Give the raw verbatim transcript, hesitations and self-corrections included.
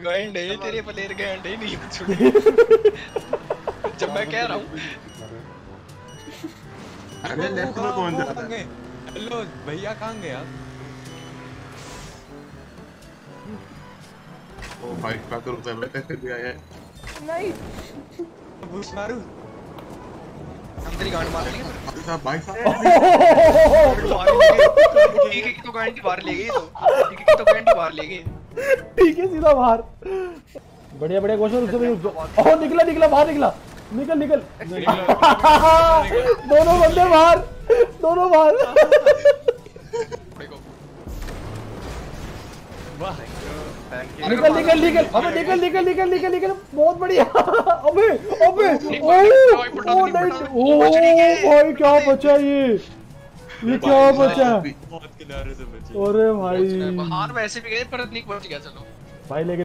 गैंड है तेरे प्लेयर, गैंड है नहीं छोटे। जब मैं कह रहा हूं अरे लेफ्ट में कौन जाता है? हेलो भैया कहां गए आप? ओ भाई पागल हो गए, कैसे भी आया है नहीं घुस मारू अंदर ही गांड मार लेंगे भाई साहब। भाई साहब ठीक है तो गांड बाहर ले गए, तो ठीक है तो गांड बाहर ले गए, ठीक है सीधा बाहर। बढ़िया बढ़िया क्वेश्चन उससे। ओ निकला निकला बाहर, निकला निकल निकल दोनों बंदे बाहर, दोनों बाहर। वाह निकल निकल निकल अबे निकल निकल निकल निकल निकल बहुत बढ़िया। अबे अबे ओ ओ भाई क्या बचा ये, ये क्या बचा? अरे भाई बाहर वैसे भी गए पर नहीं पहुंच गया। चलो भाई लेके